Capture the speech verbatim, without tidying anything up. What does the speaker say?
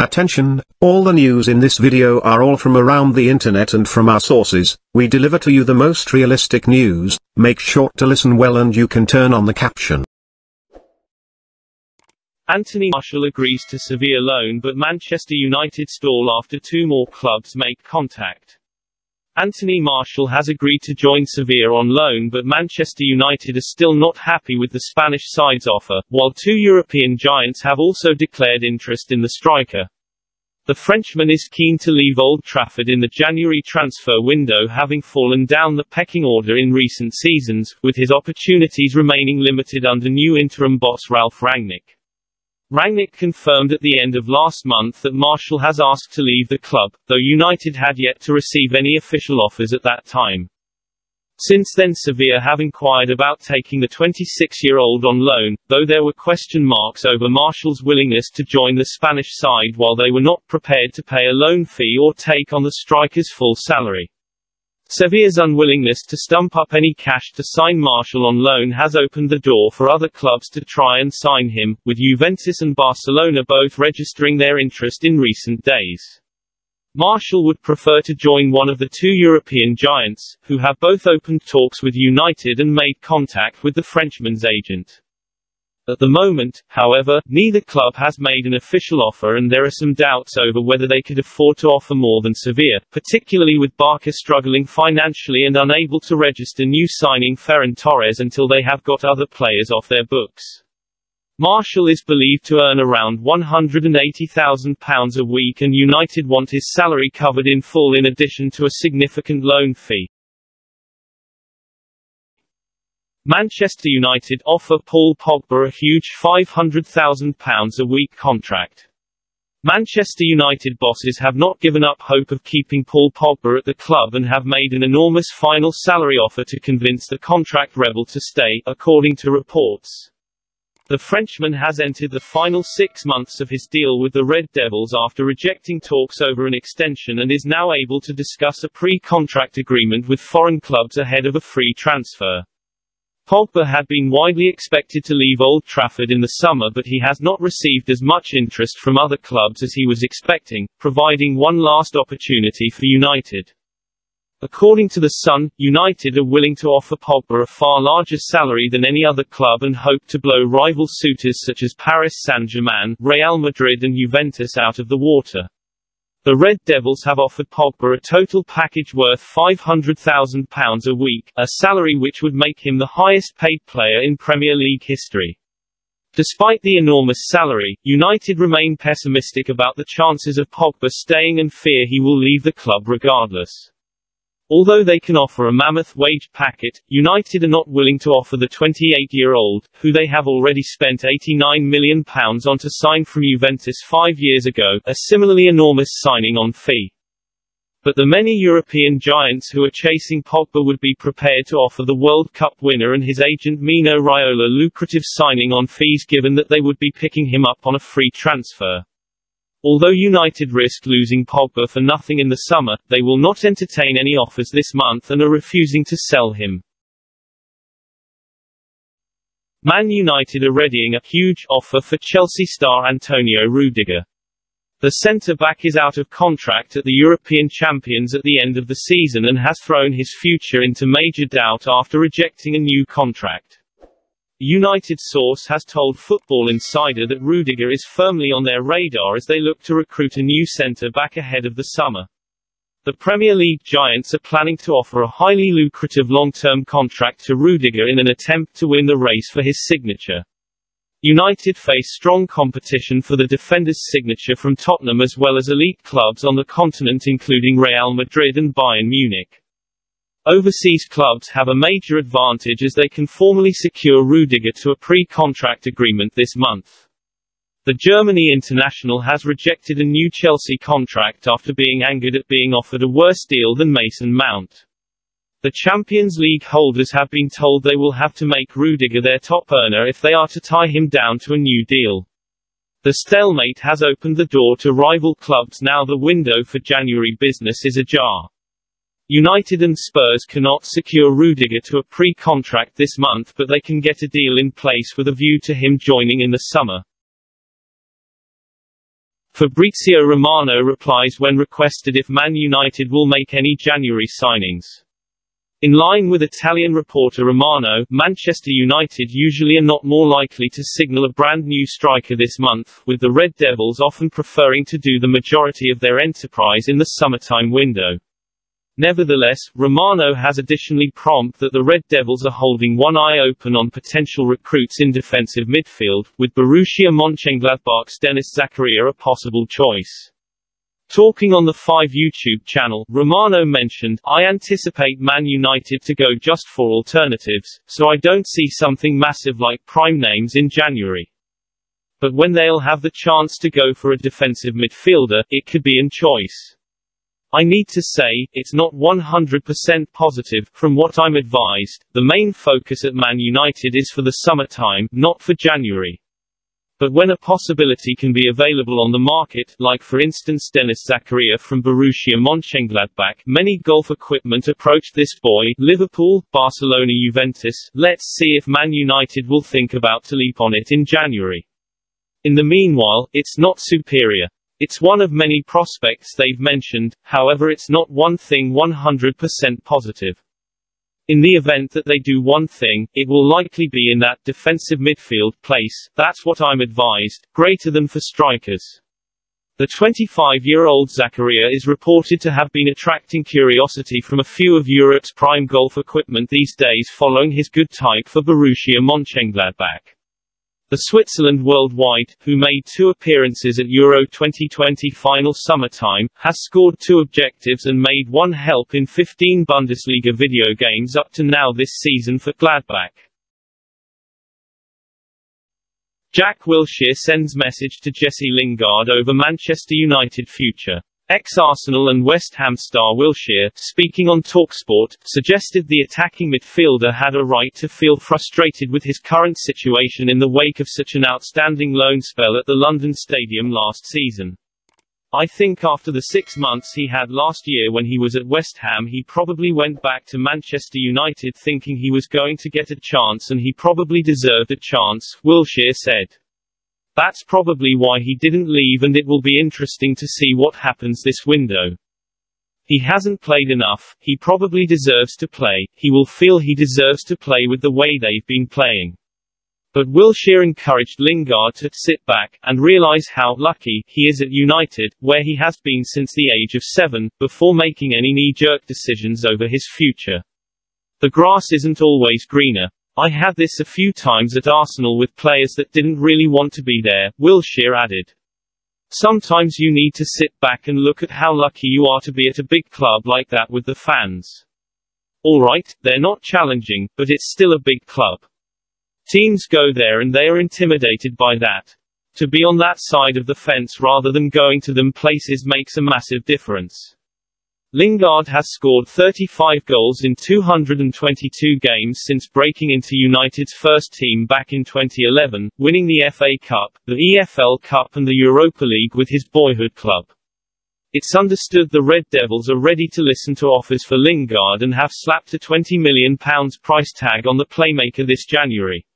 Attention, all the news in this video are all from around the internet and from our sources. We deliver to you the most realistic news. Make sure to listen well and you can turn on the caption. Anthony Martial agrees to Sevilla loan but Manchester United stall after two more clubs make contact. Anthony Martial has agreed to join Sevilla on loan but Manchester United are still not happy with the Spanish side's offer, while two European giants have also declared interest in the striker. The Frenchman is keen to leave Old Trafford in the January transfer window, having fallen down the pecking order in recent seasons, with his opportunities remaining limited under new interim boss Ralf Rangnick. Rangnick confirmed at the end of last month that Martial has asked to leave the club, though United had yet to receive any official offers at that time. Since then, Sevilla have inquired about taking the twenty-six-year-old on loan, though there were question marks over Martial's willingness to join the Spanish side, while they were not prepared to pay a loan fee or take on the striker's full salary. Sevilla's unwillingness to stump up any cash to sign Martial on loan has opened the door for other clubs to try and sign him, with Juventus and Barcelona both registering their interest in recent days. Martial would prefer to join one of the two European giants, who have both opened talks with United and made contact with the Frenchman's agent. At the moment, however, neither club has made an official offer and there are some doubts over whether they could afford to offer more than Sevilla, particularly with Barca struggling financially and unable to register new signing Ferran Torres until they have got other players off their books. Martial is believed to earn around one hundred eighty thousand pounds a week and United want his salary covered in full in addition to a significant loan fee. Manchester United offer Paul Pogba a huge five hundred thousand pounds a week contract. Manchester United bosses have not given up hope of keeping Paul Pogba at the club and have made an enormous final salary offer to convince the contract rebel to stay, according to reports. The Frenchman has entered the final six months of his deal with the Red Devils after rejecting talks over an extension and is now able to discuss a pre-contract agreement with foreign clubs ahead of a free transfer. Pogba had been widely expected to leave Old Trafford in the summer but he has not received as much interest from other clubs as he was expecting, providing one last opportunity for United. According to The Sun, United are willing to offer Pogba a far larger salary than any other club and hope to blow rival suitors such as Paris Saint-Germain, Real Madrid and Juventus out of the water. The Red Devils have offered Pogba a total package worth five hundred thousand pounds a week, a salary which would make him the highest-paid player in Premier League history. Despite the enormous salary, United remain pessimistic about the chances of Pogba staying and fear he will leave the club regardless. Although they can offer a mammoth wage packet, United are not willing to offer the twenty-eight-year-old, who they have already spent eighty-nine million pounds on to sign from Juventus five years ago, a similarly enormous signing-on fee. But the many European giants who are chasing Pogba would be prepared to offer the World Cup winner and his agent Mino Raiola lucrative signing-on fees given that they would be picking him up on a free transfer. Although United risk losing Pogba for nothing in the summer, they will not entertain any offers this month and are refusing to sell him. Man United are readying a huge offer for Chelsea star Antonio Rudiger. The centre-back is out of contract at the European Champions at the end of the season and has thrown his future into major doubt after rejecting a new contract. A United source has told Football Insider that Rudiger is firmly on their radar as they look to recruit a new centre-back ahead of the summer. The Premier League giants are planning to offer a highly lucrative long-term contract to Rudiger in an attempt to win the race for his signature. United face strong competition for the defender's signature from Tottenham as well as elite clubs on the continent including Real Madrid and Bayern Munich. Overseas clubs have a major advantage as they can formally secure Rudiger to a pre-contract agreement this month. The Germany international has rejected a new Chelsea contract after being angered at being offered a worse deal than Mason Mount. The Champions League holders have been told they will have to make Rudiger their top earner if they are to tie him down to a new deal. The stalemate has opened the door to rival clubs now the window for January business is ajar. United and Spurs cannot secure Rudiger to a pre-contract this month but they can get a deal in place with a view to him joining in the summer. Fabrizio Romano replies when requested if Man United will make any January signings. In line with Italian reporter Romano, Manchester United usually are not more likely to signal a brand new striker this month, with the Red Devils often preferring to do the majority of their enterprise in the summertime window. Nevertheless, Romano has additionally prompted that the Red Devils are holding one eye open on potential recruits in defensive midfield, with Borussia Mönchengladbach's Dennis Zakaria a possible choice. Talking on the Five YouTube channel, Romano mentioned, "I anticipate Man United to go just for alternatives, so I don't see something massive like prime names in January. But when they'll have the chance to go for a defensive midfielder, it could be in choice. I need to say, it's not one hundred percent positive, from what I'm advised. The main focus at Man United is for the summertime, not for January. But when a possibility can be available on the market, like for instance Dennis Zakaria from Borussia Mönchengladbach, many golf equipment approached this boy, Liverpool, Barcelona, Juventus, let's see if Man United will think about to leap on it in January. In the meanwhile, it's not superior. It's one of many prospects they've mentioned, however it's not one thing one hundred percent positive. In the event that they do one thing, it will likely be in that defensive midfield place, that's what I'm advised, greater than for strikers." The twenty-five-year-old Zakaria is reported to have been attracting curiosity from a few of Europe's prime golf equipment these days following his good type for Borussia Mönchengladbach. The Switzerland Worldwide, who made two appearances at Euro twenty twenty final summertime, has scored two objectives and made one help in fifteen Bundesliga video games up to now this season for Gladbach. Jack Wilshere sends message to Jesse Lingard over Manchester United future. Ex-Arsenal and West Ham star Wilshere, speaking on TalkSport, suggested the attacking midfielder had a right to feel frustrated with his current situation in the wake of such an outstanding loan spell at the London Stadium last season. "I think after the six months he had last year when he was at West Ham, he probably went back to Manchester United thinking he was going to get a chance, and he probably deserved a chance," Wilshere said. "That's probably why he didn't leave, and it will be interesting to see what happens this window. He hasn't played enough, he probably deserves to play, he will feel he deserves to play with the way they've been playing." But Wilshere encouraged Lingard to sit back and realise how lucky he is at United, where he has been since the age of seven, before making any knee-jerk decisions over his future. "The grass isn't always greener. I had this a few times at Arsenal with players that didn't really want to be there," Wilshere added. "Sometimes you need to sit back and look at how lucky you are to be at a big club like that with the fans. Alright, they're not challenging, but it's still a big club. Teams go there and they are intimidated by that. To be on that side of the fence rather than going to them places makes a massive difference." Lingard has scored thirty-five goals in two hundred twenty-two games since breaking into United's first team back in twenty eleven, winning the F A Cup, the E F L Cup and the Europa League with his boyhood club. It's understood the Red Devils are ready to listen to offers for Lingard and have slapped a twenty million pounds price tag on the playmaker this January.